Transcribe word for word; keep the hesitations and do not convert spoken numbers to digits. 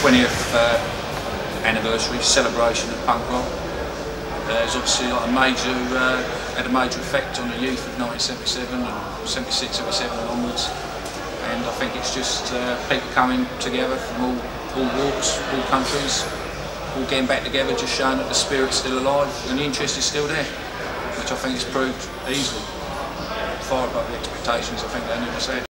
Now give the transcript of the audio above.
twentieth uh, anniversary celebration of punk rock. Uh, it's obviously like a major, uh, had a major effect on the youth of nineteen seventy-seven and seventy-six, seventy-seven and onwards. And I think it's just uh, people coming together from all, all walks, all countries, all getting back together, just showing that the spirit's still alive and the interest is still there, which I think has proved easily, far above the expectations I think they never said.